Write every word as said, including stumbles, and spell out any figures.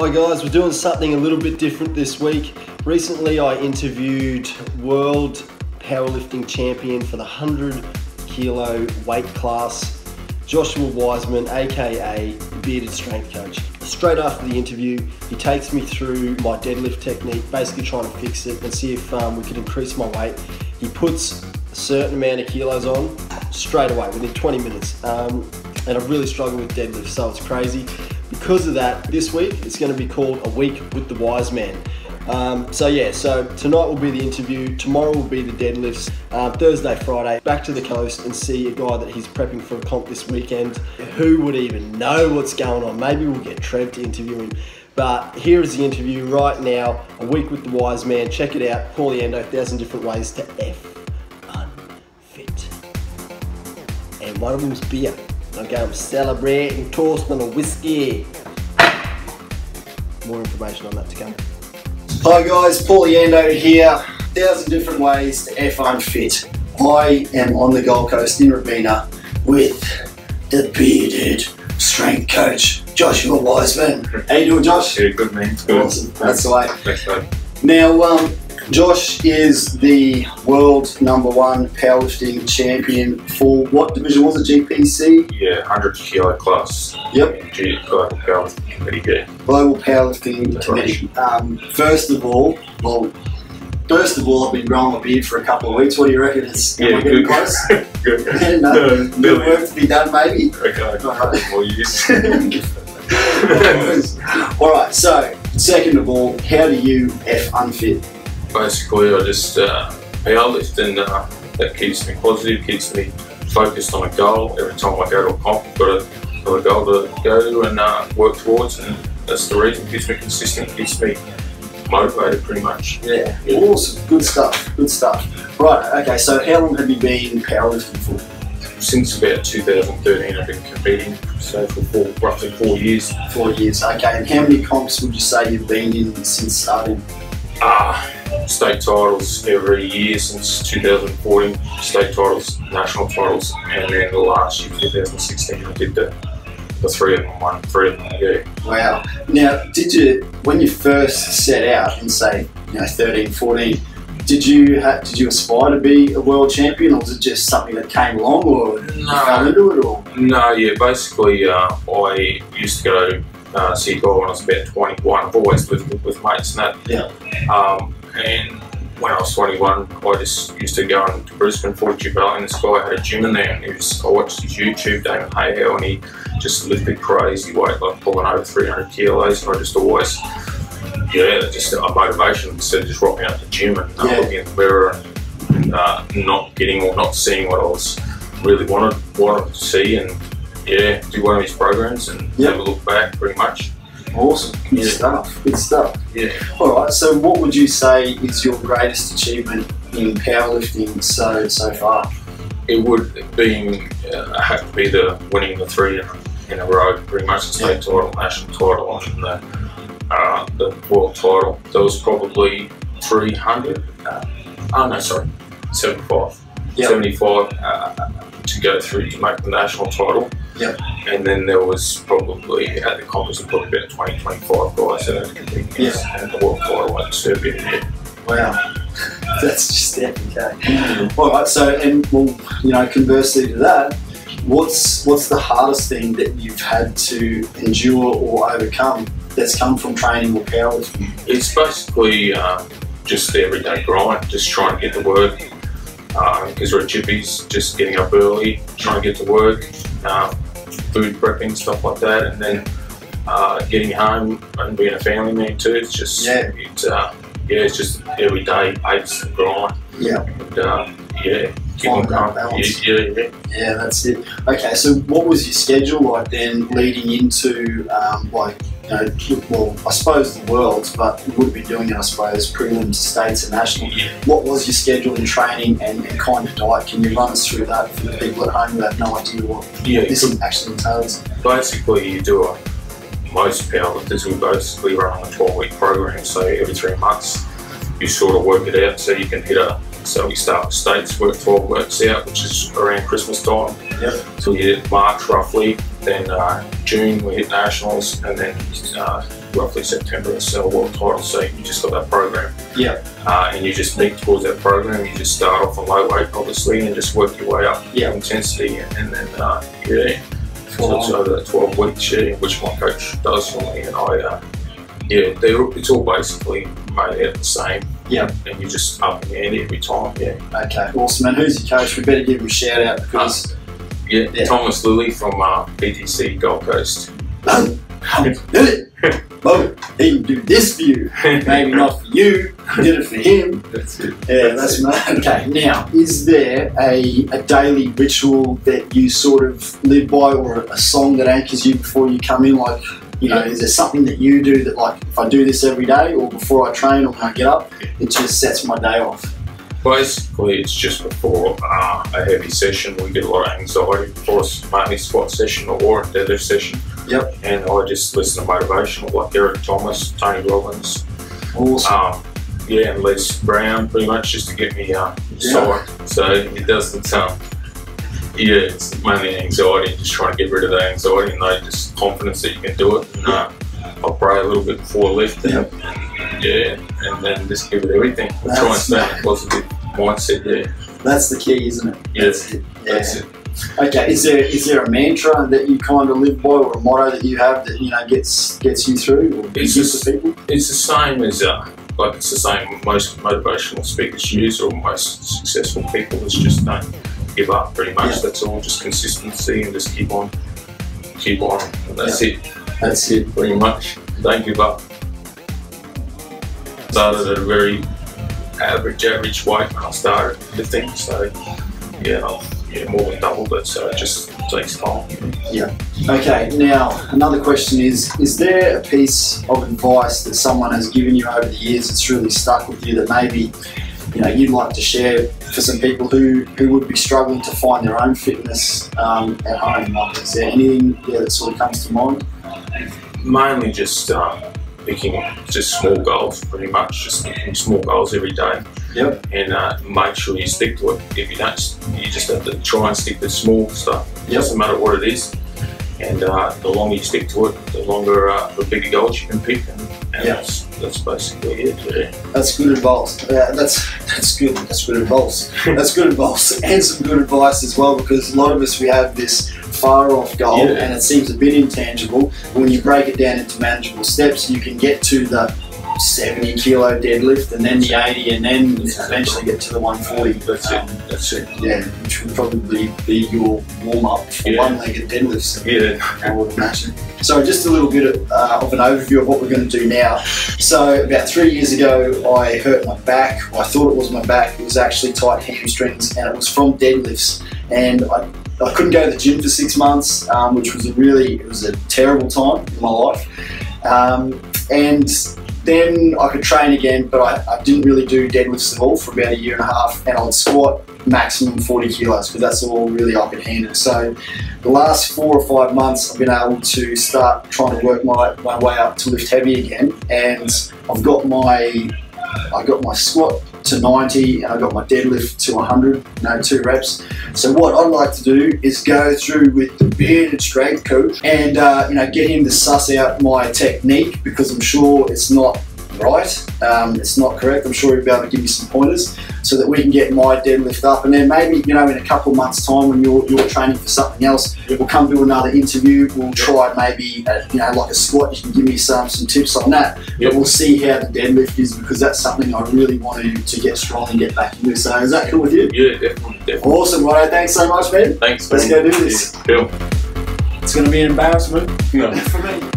Hi guys, we're doing something a little bit different this week. Recently I interviewed world powerlifting champion for the one hundred kilo weight class, Joshua Wiseman, aka Bearded Strength Coach. Straight after the interview, he takes me through my deadlift technique, basically trying to fix it and see if um, we could increase my weight. He puts a certain amount of kilos on straight away, within twenty minutes. Um, and I've really struggled with deadlifts, so it's crazy. Because of that, this week it's going to be called A Week with the Wise Man. Um, so yeah, so tonight will be the interview, tomorrow will be the deadlifts, uh, Thursday, Friday, back to the coast and see a guy that he's prepping for a comp this weekend. Who would even know what's going on? Maybe we'll get Trev to interview him. But here is the interview right now, A Week with the Wise Man. Check it out, Pauly Ando, one thousand different ways to F unfit. And one of them is beer. Okay, I'm celebrating, toast and a whiskey. More information on that to come. Hi guys, Pauly Ando here. Thousand different ways to F unfit. I am on the Gold Coast in Robina with the Bearded Strength Coach, Joshua Wiseman. How you doing, Josh? Yeah, good man. Good. Awesome. That's the way. Thanks, mate. Now, um, Josh is the world number one powerlifting champion for what division was it? G P C? Yeah, one hundred kilo class. Yep. G Global Powerlifting Committee. Yeah. Global Powerlifting Committee. Um, first of all, well, first of all, I've been growing a beard for a couple of weeks. What do you reckon? It's yeah, am I getting good. Close? Good. Yeah, no, no, no work to be done, maybe. Okay. Alright. More years. All right. So, second of all, how do you F unfit? Basically, I just uh, powerlift, and uh, that keeps me positive, keeps me focused on a goal. Every time I go to a comp, I've got a, got a goal to go to and uh, work towards, and that's the reason. Keeps me consistent, keeps me motivated pretty much. Yeah, yeah. Awesome, good stuff, good stuff. Right, okay, so how long have you been powerlifting for? Since about two thousand thirteen, I've been competing, so for four, roughly four years. Four years, okay, and how many comps would you say you've been in since starting? Ah. State titles every year since two thousand fourteen, state titles, national titles, and then the last year, two thousand sixteen, I did the, the three of them, one, three of them, yeah. Wow. Now, did you, when you first set out in, say, you know, thirteen, fourteen, did you ha did you aspire to be a world champion, or was it just something that came along, or no, you fell into it, or? No, yeah, basically, uh, I used to go uh, see gold when I was about twenty-one. I've always lived with, with mates and that. Yeah. Um, And when I was twenty-one, I just used to go into Brisbane, Fortitude Valley, and this guy had a gym in there, and he was, I watched his YouTube, Damon Hay-Hell, and he just lifted crazy weight, like pulling over three hundred kilos, and I just always, yeah, just a motivation instead of just rocking out the gym and uh, yeah. looking in the mirror and uh, not getting or not seeing what I was really wanted, wanted to see, and yeah, do one of his programs and yeah. never look back pretty much. Awesome, good yeah. stuff, good stuff. Yeah. Alright, so what would you say is your greatest achievement in powerlifting so so far? It would be, uh, have to be the winning the three in, in a row, pretty much the state yeah. title, national title, and the, uh, the world title. That was probably three hundred, uh, oh no, sorry, seventy-five. Yep. seventy-five uh, to go through to make the national title. Yep. And then there was probably, at the conference, probably about twenty, twenty-five guys that had competing against and the world title went to Serbia. Yeah. Wow. That's just epic, okay. Alright, so, and well, you know, conversely to that, what's, what's the hardest thing that you've had to endure or overcome that's come from training or powerlifting? It's basically uh, just the everyday grind, just trying to get the work. Because uh, we're at chippies, just getting up early, trying to get to work, uh, food prepping, stuff like that, and then uh, getting home and being a family man too. It's just, yeah, it, uh, yeah it's just every day, aches and grind. Yeah. And, uh, yeah, keeping going. Balance. Yeah, yeah, yeah. Yeah, that's it. Okay, so what was your schedule like then leading into, um, like, you know, well, I suppose the worlds, but you would have been doing it, I suppose, prelims, states and national. Yeah. What was your schedule in training and, and kind of diet? Can you run us through that for the people at home who have no idea what, yeah, what this actually entails? Basically, you do a, most powerlifters will basically run on a twelve week program, so every three months you sort of work it out so you can hit a, so we start with states, work twelve weeks out, which is around Christmas time. Yep. So you hit March roughly, then uh, June we hit nationals, and then uh, roughly September or so, world title, so you just got that program. Yeah. Uh, and you just leap towards that program. You just start off a low weight, obviously, and just work your way up. Yeah. Intensity, and then uh, yeah, so it's over that twelve weeks, yeah, which my coach does for me, and I. Uh, Yeah, they're, it's all basically made out the same. Yeah. And you just up and hand every time, yeah. Okay, awesome. And who's your coach? We better give him a shout out because... Um, yeah, yeah, Thomas Lilly from uh, P T C Gold Coast. Oh, I did it! Well, he can do this for you. Maybe not for you, you did it for him. That's it. Yeah, that's, that's it. Okay, now, is there a, a daily ritual that you sort of live by, or a song that anchors you before you come in? Like, you know, is there something that you do that, like, if I do this every day, or before I train, or when I get up, it just sets my day off? Basically, it's just before uh, a heavy session. We get a lot of anxiety before a mainly squat session or a deadlift session. Yep. And I just listen to motivational, like Eric Thomas, Tony Robbins. Awesome. Um, yeah, and Les Brown, pretty much, just to get me uh, yeah. side. So it doesn't um, Yeah, it's mainly anxiety, just trying to get rid of that anxiety, and they just confidence that you can do it. And uh, I'll pray a little bit before lift, and, and yeah, and then just give it everything. We'll try and stay in a positive mindset, yeah. That's the key, isn't it? Yeah, that's it. Yeah. That's it. Okay, is there is there a mantra that you kind of live by, or a motto that you have that, you know, gets gets you through, or it's just, people? It's the same as uh, like it's the same most motivational speakers use, or most successful people. It's just don't give up, pretty much. Yeah. That's all, just consistency, and just keep on, keep on, and that's yeah. it. That's it, pretty much. Don't give up. Started at a very average, average weight when I started lifting, so yeah, I'll, yeah, more than doubled it, so it just takes time. Yeah. Okay, now another question is, is there a piece of advice that someone has given you over the years that's really stuck with you that maybe, you know, you'd like to share for some people who, who would be struggling to find their own fitness um, at home? Like, is there anything yeah, that sort of comes to mind? Mainly just um, picking just small goals, pretty much. Just picking small goals every day. Yep. And uh, make sure you stick to it. If you don't, you just have to try and stick to small stuff. It yep. doesn't matter what it is. And uh, the longer you stick to it, the longer, uh, the bigger goals you can pick. And, and yeah. that's, that's basically it. Yeah. That's good advice. Yeah, that's that's good. That's good advice. That's good advice, and some good advice as well, because a lot of us, we have this far off goal, yeah. and it seems a bit intangible. But when you break it down into manageable steps, you can get to the seventy kilo deadlift, and then the eighty, and then eventually get to the one forty. That's um, it. That's it. Yeah, which would probably be your warm up for yeah. one-legged deadlifts. Yeah, I would imagine. So, just a little bit of, uh, of an overview of what we're going to do now. So, about three years ago, I hurt my back. I thought it was my back. It was actually tight hamstrings, and it was from deadlifts. And I, I couldn't go to the gym for six months, um, which was a really, it was a terrible time in my life, um, and. Then I could train again, but I, I didn't really do deadlifts at all for about a year and a half, and I would squat maximum forty kilos, because that's all really I could handle. So the last four or five months, I've been able to start trying to work my, my way up to lift heavy again, and I've got my I got my squat to ninety, and I got my deadlift to one hundred, no two reps. So what I'd like to do is go through with the Bearded Strength Coach and uh, you know, get him to suss out my technique, because I'm sure it's not right, um, it's not correct. I'm sure he'll be able to give me some pointers so that we can get my deadlift up, and then maybe, you know, in a couple of months' time, when you're, you're training for something else, we'll come do another interview. We'll try maybe a, you know, like a squat. You can give me some some tips on that, yep. but we'll see how the deadlift is, because that's something I really want to, to get strong and get back into. So is that cool with you? Yeah, definitely. definitely. Awesome, righto. Thanks so much, man. Thanks. Let's man. go do this. Yeah. It's going to be an embarrassment no. for me.